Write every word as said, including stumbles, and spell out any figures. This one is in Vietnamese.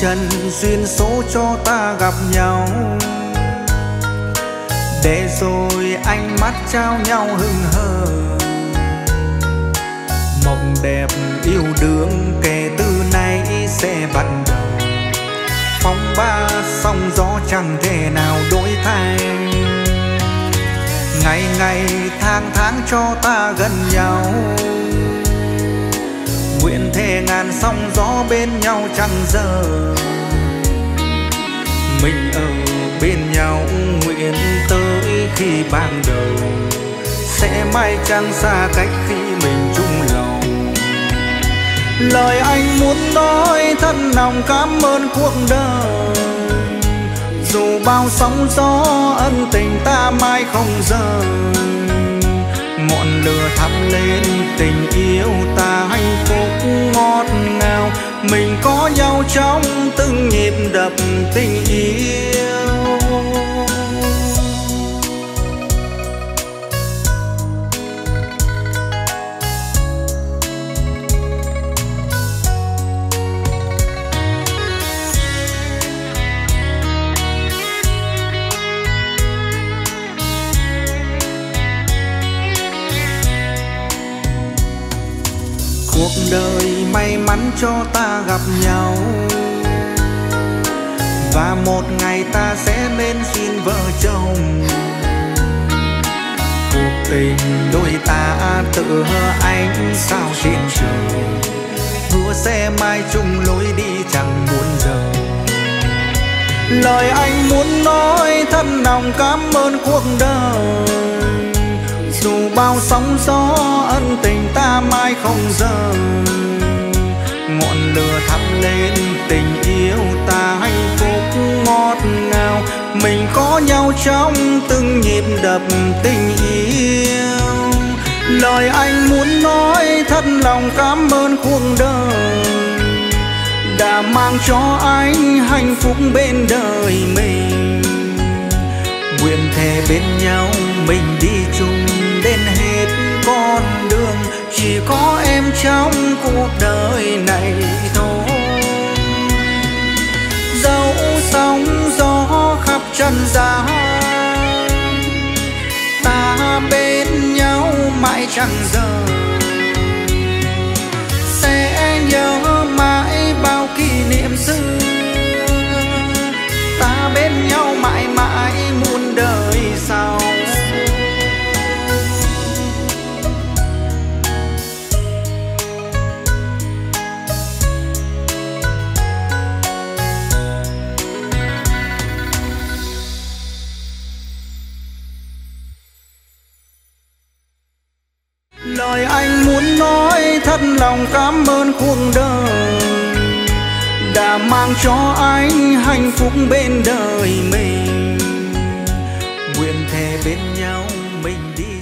trần duyên số cho ta gặp nhau, để rồi ánh mắt trao nhau hững hờ. Mộng đẹp yêu đương kể từ nay sẽ bắt đầu, phong ba sóng gió chẳng thể nào đổi thay. Ngày ngày tháng tháng cho ta gần nhau, nguyện thề ngàn sóng gió bên nhau chẳng giờ. Mình ở bên nhau nguyện tới khi ban đầu, sẽ mãi chẳng xa cách khi mình chung lòng. Lời anh muốn nói thật lòng cảm ơn cuộc đời, dù bao sóng gió ân tình ta mãi không rời. Ngọn lửa thắp lên tình yêu ta hạnh phúc ngọt ngào, mình có nhau trong từng nhịp đập tình yêu. Cuộc đời may mắn cho ta gặp nhau, và một ngày ta sẽ nên xin vợ chồng. Cuộc tình đôi ta tựa ánh sao trên trời, hứa sẽ mai chung lối đi chẳng muốn rời. Lời anh muốn nói thật lòng cảm ơn cuộc đời, dù bao sóng gió ân tình ta mãi không rời. Ngọn lửa thắp lên tình yêu ta hạnh phúc ngọt ngào, mình có nhau trong từng nhịp đập tình yêu. Lời anh muốn nói thật lòng cảm ơn cuộc đời, đã mang cho anh hạnh phúc bên đời mình. Nguyện thề bên nhau mình đi chung đến hết con đường, chỉ có em trong cuộc đời này thôi. Dẫu sóng gió khắp trần gian, ta bên nhau mãi chẳng rời. Sẽ nhớ mãi bao kỷ niệm xưa, ta bên nhau mãi mãi muôn đời sau. Lời anh muốn nói thật lòng cảm ơn cuộc đời, đã mang cho anh hạnh phúc bên đời mình. Nguyện thề bên nhau mình đi.